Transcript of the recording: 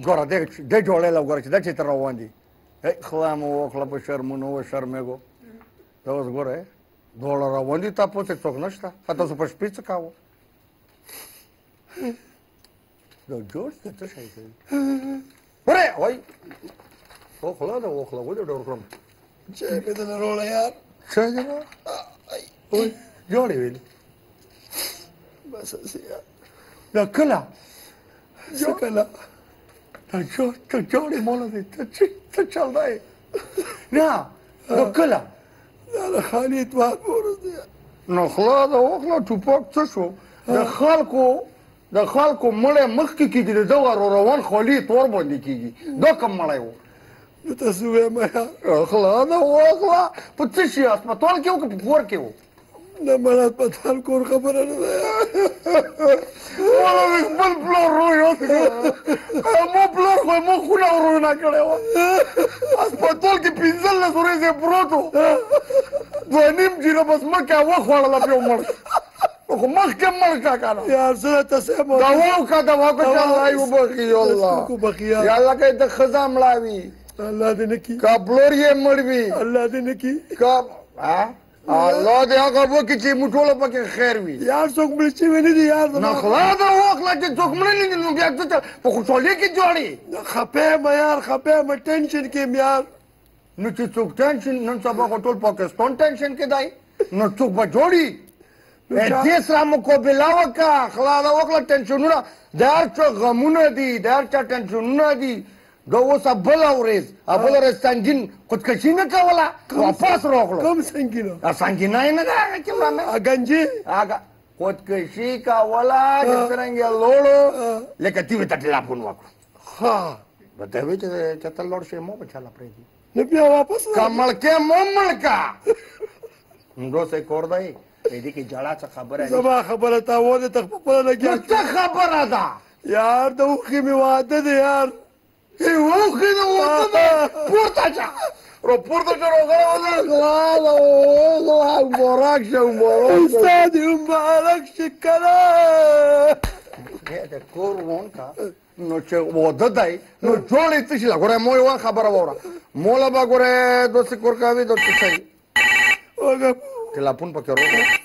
گورا ده جوله لو گورا چه ده چه تر روان دی خلامو و خلابو شرمونو و شرمگو ده وز گوره دوله روان دی تا پوسه چوک نشتا حتی سو پشپیچ کاو ده جوش ده چه شایی کنی بره وای او خلا ده او خلابو ده دور کرم چه بیدن روله یار چه دینا اوی جولی ویلی بس اسی یار ده کلا چه کلا تجاري مولدي تجاري لا كلا لا خالي تواد مورزي نخلا دا وخلا توپاك تشو دا خالكو ملي مخي كيجي دا دوار روان خالي تور باندي كيجي دا كم ملي و دا تسوي ميا خلا دا وخلا پتشي اسپتال كيو كي پور كيو لما لا تبطل كور خبر انا والله مش بالبلور روي مو بلور خوي مو خونا ورونا كلوا اسبطل كي بينزل له زوري زي بروتو ونيم جينا بس ما كان واخوال لا بيو مر وما كان مر كان يا زلمه تسمو دواو كا الله يبخي والله يا الله كي تخزام لاوي الله دنيكي كابلور يمروي الله دنيكي كاب ها الله دې هغه وکړي چې موږ ټول پکې خیر وي. یار څوک مړ شوي نه دي یار زما. نخلا دا واخله چې څوک مړ نه دي نو بیا ته په خوشحالۍ کې جوړې. خپه یم یار خپه یم ټینشن کې یم یار. نو چې څوک ټینشن نن سبا خو ټول پاکستان ټینشن کې دی نو څوک به جوړي. دې سره مقابله وکړه خلا دا واخله ټینشنونه د هر چا غمونه دي د هر چا ټینشنونه دي. دا اوس بله ورځ سنګین خودکشي نه کوله واپس راغلو کوم سنګینه سنګینه یې نه ده هغه چې مامې ګنجې هغه خودکشي کوله څرنګه لوړو لکه تیوې ته ټیلاپون وکړو ها به ته وایي چې چته لوړ شوې مو به چاله پرېږدي نه بیا واپس که ملکې مو ملکه همداسې کور دی په دې کې جلا څه خبره زما خبره تا وځې ته خپله لګیا څه خبره ده یار د اوښې مې واده دی یار اوخي دا وطنه پورته شه پورته شه روغه غلا والله مبارک شه استاد مبارک شه کلا دا کور وونکا نو چې واده دی نو جوړې څه شي ده ګوره مو یوه خبره واوره مولا به ګوره داسې کور کوي داسې کوي ټیلاپون پکې روغه